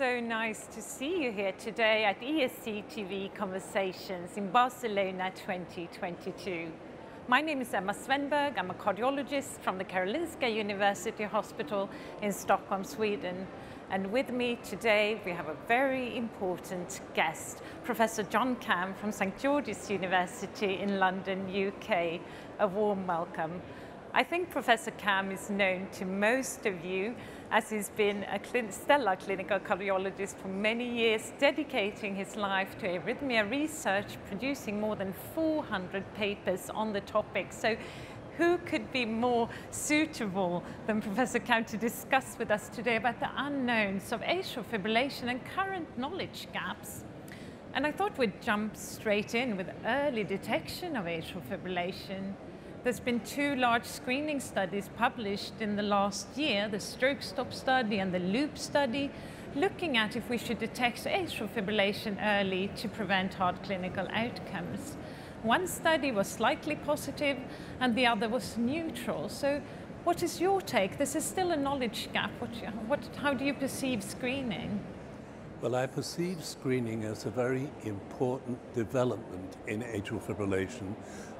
so nice to see you here today at ESC TV Conversations in Barcelona 2022. My name is Emma Svenberg. I'm a cardiologist from the Karolinska University Hospital in Stockholm, Sweden. And with me today, we have a very important guest, Professor John Camm from St. George's University in London, UK. A warm welcome. I think Professor Camm is known to most of you as he's been a stellar clinical cardiologist for many years, dedicating his life to arrhythmia research, producing more than 400 papers on the topic. So who could be more suitable than Professor Camm to discuss with us today about the unknowns of atrial fibrillation and current knowledge gaps? And I thought we'd jump straight in with early detection of atrial fibrillation. There's been two large screening studies published in the last year, the StrokeStop study and the LOOP study, looking at if we should detect atrial fibrillation early to prevent hard clinical outcomes. One study was slightly positive and the other was neutral. So what is your take? This is still a knowledge gap. How do you perceive screening? Well, I perceive screening as a very important development in atrial fibrillation.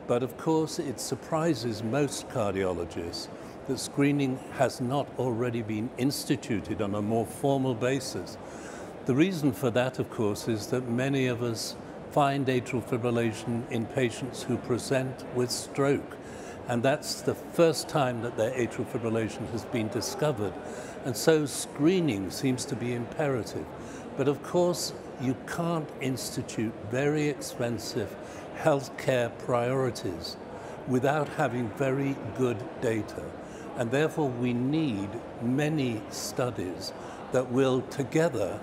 But of course, it surprises most cardiologists that screening has not already been instituted on a more formal basis. The reason for that, of course, is that many of us find atrial fibrillation in patients who present with stroke. And that's the first time that their atrial fibrillation has been discovered. And so screening seems to be imperative. But of course, you can't institute very expensive healthcare priorities without having very good data. And therefore, we need many studies that will together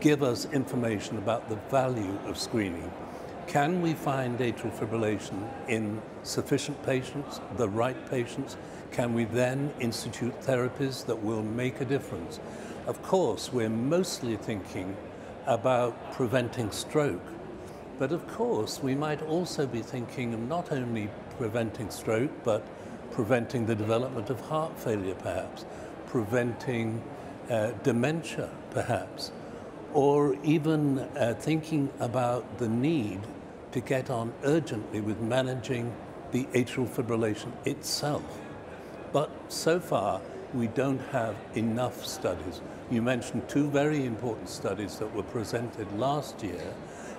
give us information about the value of screening. Can we find atrial fibrillation in sufficient patients, the right patients? Can we then institute therapies that will make a difference? Of course, we're mostly thinking about preventing stroke. But of course, we might also be thinking of not only preventing stroke, but preventing the development of heart failure, perhaps, preventing dementia, perhaps, or even thinking about the need to get on urgently with managing the atrial fibrillation itself. But so far, we don't have enough studies. You mentioned two very important studies that were presented last year,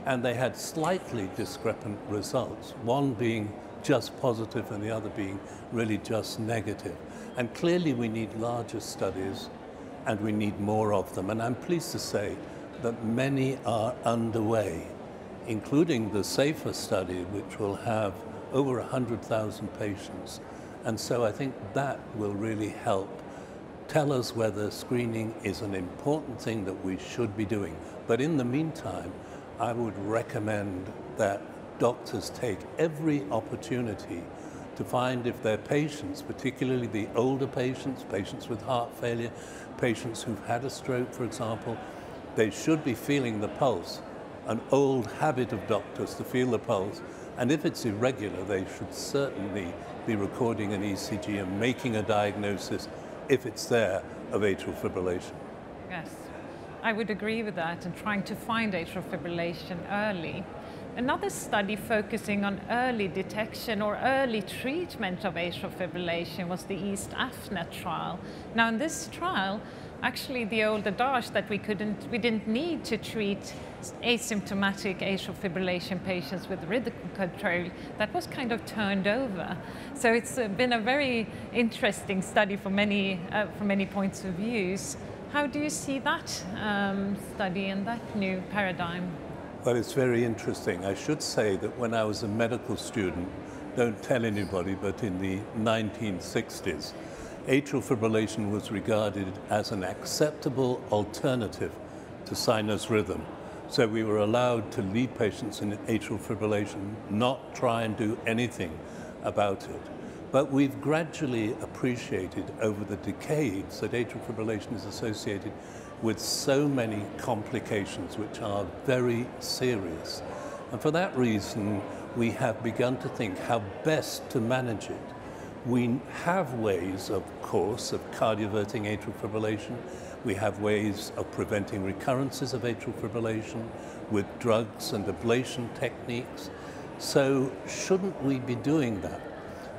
and they had slightly discrepant results, one being just positive and the other being really just negative. And clearly we need larger studies and we need more of them. And I'm pleased to say that many are underway, including the SAFER study, which will have over 100,000 patients. And so I think that will really help tell us whether screening is an important thing that we should be doing. But in the meantime, I would recommend that doctors take every opportunity to find if their patients, particularly the older patients, patients with heart failure, patients who've had a stroke, for example, they should be feeling the pulse, an old habit of doctors to feel the pulse. And if it's irregular, they should certainly be recording an ECG and making a diagnosis, if it's there, of atrial fibrillation. Yes. I would agree with that, and trying to find atrial fibrillation early. Another study focusing on early detection or early treatment of atrial fibrillation was the EAST-AFNET trial. Now in this trial, actually the old adage that we didn't need to treat asymptomatic atrial fibrillation patients with rhythm control, that was kind of turned over. So it's been a very interesting study from many points of views. How do you see that study and that new paradigm? Well, it's very interesting. I should say that when I was a medical student, don't tell anybody, but in the 1960s, atrial fibrillation was regarded as an acceptable alternative to sinus rhythm. So we were allowed to lead patients in atrial fibrillation, not try and do anything about it. But we've gradually appreciated over the decades that atrial fibrillation is associated with so many complications which are very serious. And for that reason, we have begun to think how best to manage it. We have ways, of course, of cardioverting atrial fibrillation, We have ways of preventing recurrences of atrial fibrillation with drugs and ablation techniques. So shouldn't we be doing that?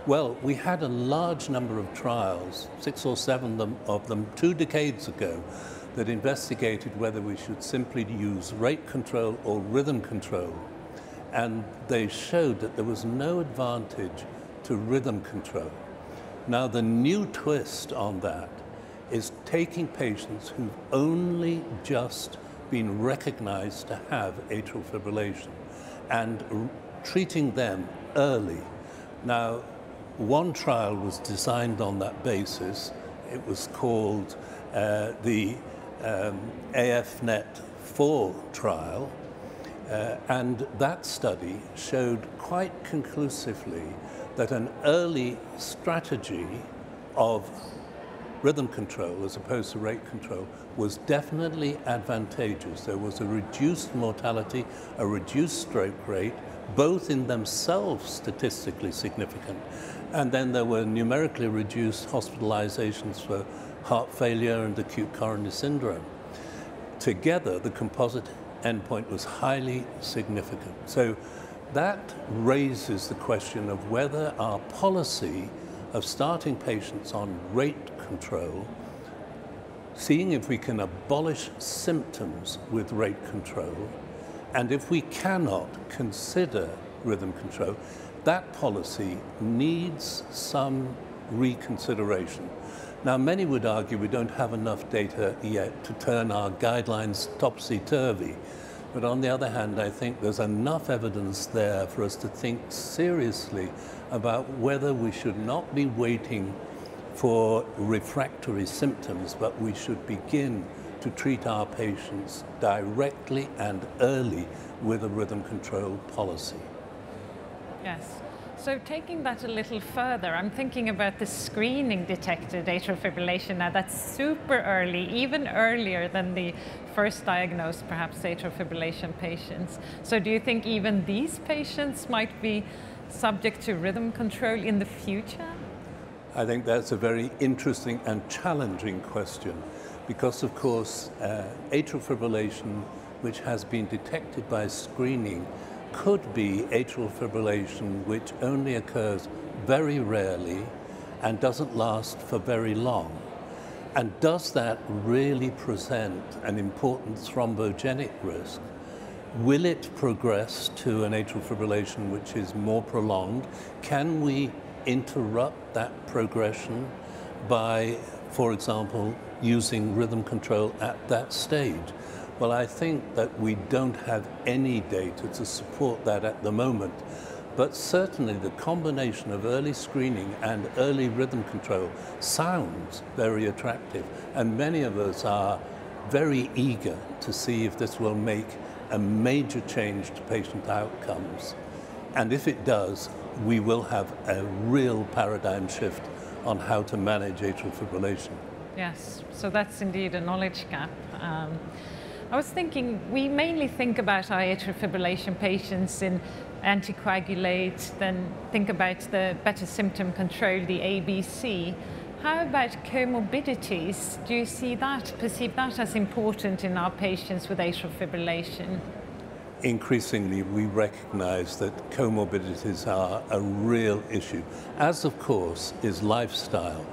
Well, we had a large number of trials, 6 or 7 of them 2 decades ago, that investigated whether we should simply use rate control or rhythm control. And they showed that there was no advantage to rhythm control. Now, the new twist on that is taking patients who've only just been recognized to have atrial fibrillation and treating them early. Now, one trial was designed on that basis. It was called the AFNET 4 trial, and that study showed quite conclusively that an early strategy of rhythm control as opposed to rate control was definitely advantageous. There was a reduced mortality, a reduced stroke rate, both in themselves statistically significant. And then there were numerically reduced hospitalizations for heart failure and acute coronary syndrome. Together, the composite endpoint was highly significant. So that raises the question of whether our policy of starting patients on rate control, seeing if we can abolish symptoms with rate control, and if we cannot, consider rhythm control. That policy needs some reconsideration. Now, many would argue we don't have enough data yet to turn our guidelines topsy-turvy. But on the other hand, I think there's enough evidence there for us to think seriously about whether we should not be waiting for refractory symptoms, but we should begin to treat our patients directly and early with a rhythm control policy. Yes. So taking that a little further, I'm thinking about the screening detected atrial fibrillation now. That's super early, even earlier than the first diagnosed, perhaps, atrial fibrillation patients. So do you think even these patients might be subject to rhythm control in the future? I think that's a very interesting and challenging question because, of course, atrial fibrillation, which has been detected by screening, could be atrial fibrillation which only occurs very rarely and doesn't last for very long. And does that really present an important thrombogenic risk? Will it progress to an atrial fibrillation which is more prolonged? Can we interrupt that progression by, for example, using rhythm control at that stage? Well, I think that we don't have any data to support that at the moment, but certainly the combination of early screening and early rhythm control sounds very attractive, and many of us are very eager to see if this will make a major change to patient outcomes. And if it does, we will have a real paradigm shift on how to manage atrial fibrillation. Yes, so that's indeed a knowledge gap. I was thinking, we mainly think about our atrial fibrillation patients in anticoagulate, then think about the better symptom control, the ABC. How about comorbidities? Do you see that, perceive that as important in our patients with atrial fibrillation? Increasingly, we recognize that comorbidities are a real issue, as of course is lifestyle.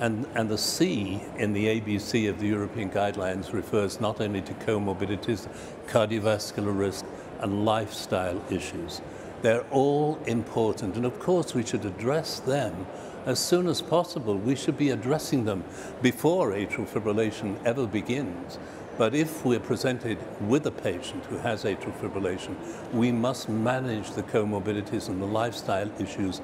And the C in the ABC of the European guidelines refers not only to comorbidities, cardiovascular risk, and lifestyle issues. They're all important, and of course we should address them as soon as possible. We should be addressing them before atrial fibrillation ever begins. But if we're presented with a patient who has atrial fibrillation, we must manage the comorbidities and the lifestyle issues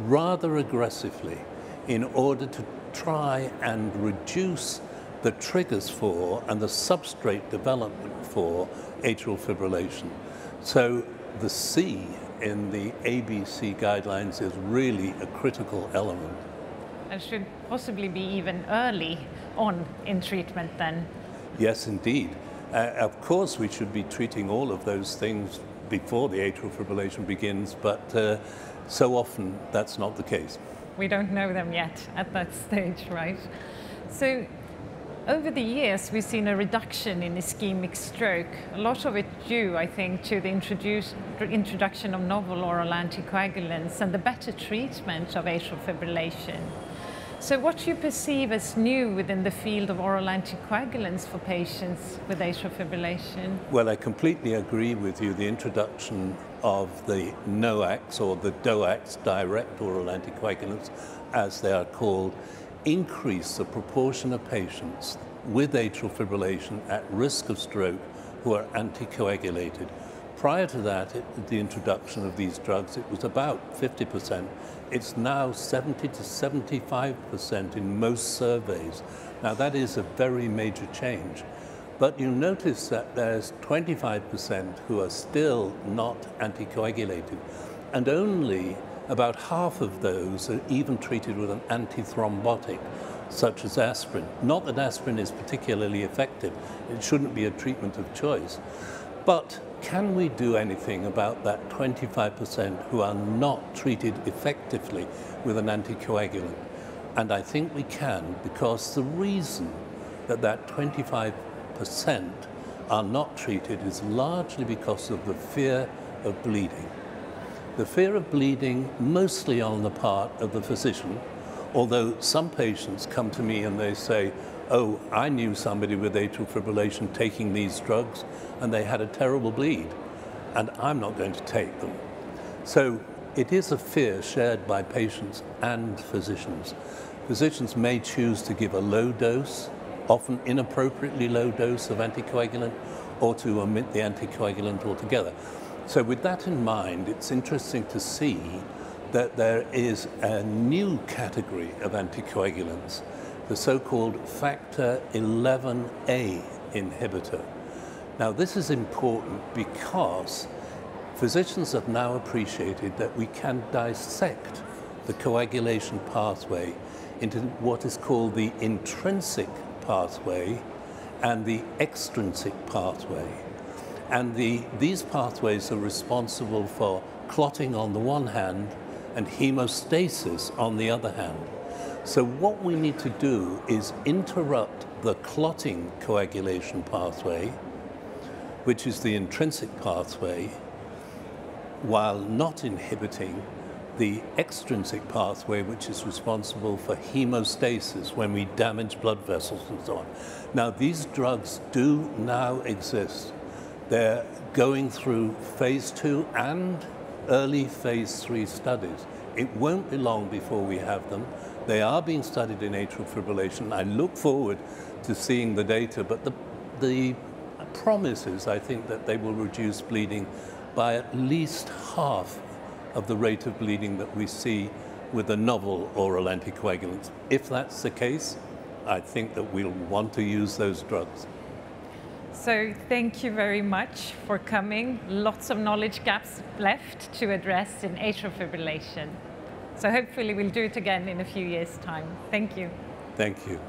rather aggressively, in order to try and reduce the triggers for and the substrate development for atrial fibrillation. So the C in the ABC guidelines is really a critical element. And should possibly be even early on in treatment then? Yes, indeed. Of course we should be treating all of those things before the atrial fibrillation begins, but so often that's not the case. We don't know them yet at that stage, right? So Over the years, we've seen a reduction in ischemic stroke, a lot of it due, I think, to the introduction of novel oral anticoagulants and the better treatment of atrial fibrillation. So what do you perceive as new within the field of oral anticoagulants for patients with atrial fibrillation? Well, I completely agree with you. The introduction of the NOACs, or the DOACs, direct oral anticoagulants, as they are called, increase the proportion of patients with atrial fibrillation at risk of stroke who are anticoagulated. Prior to that, the introduction of these drugs, it was about 50%. It's now 70 to 75% in most surveys. Now, that is a very major change. But you notice that there's 25% who are still not anticoagulated, and only about half of those are even treated with an antithrombotic, such as aspirin. Not that aspirin is particularly effective. It shouldn't be a treatment of choice. But can we do anything about that 25% who are not treated effectively with an anticoagulant? And I think we can, because the reason that that 25% are not treated is largely because of the fear of bleeding. The fear of bleeding, mostly on the part of the physician, although some patients come to me and they say, oh, I knew somebody with atrial fibrillation taking these drugs and they had a terrible bleed, and I'm not going to take them. So it is a fear shared by patients and physicians. Physicians may choose to give a low dose, often inappropriately low dose of anticoagulant, or to omit the anticoagulant altogether. So with that in mind, it's interesting to see that there is a new category of anticoagulants, the so-called factor 11A inhibitor. Now, this is important because physicians have now appreciated that we can dissect the coagulation pathway into what is called the intrinsic pathway and the extrinsic pathway. And these pathways are responsible for clotting on the one hand and hemostasis on the other hand. So what we need to do is interrupt the clotting coagulation pathway, which is the intrinsic pathway, while not inhibiting the extrinsic pathway, which is responsible for hemostasis when we damage blood vessels and so on. Now, these drugs do now exist. They're going through phase 2 and early phase 3 studies. It won't be long before we have them. They are being studied in atrial fibrillation. I look forward to seeing the data, but the promise is, I think, that they will reduce bleeding by at least half of the rate of bleeding that we see with the novel oral anticoagulants. If that's the case, I think that we'll want to use those drugs. So thank you very much for coming. Lots of knowledge gaps left to address in atrial fibrillation. So hopefully we'll do it again in a few years' time. Thank you. Thank you.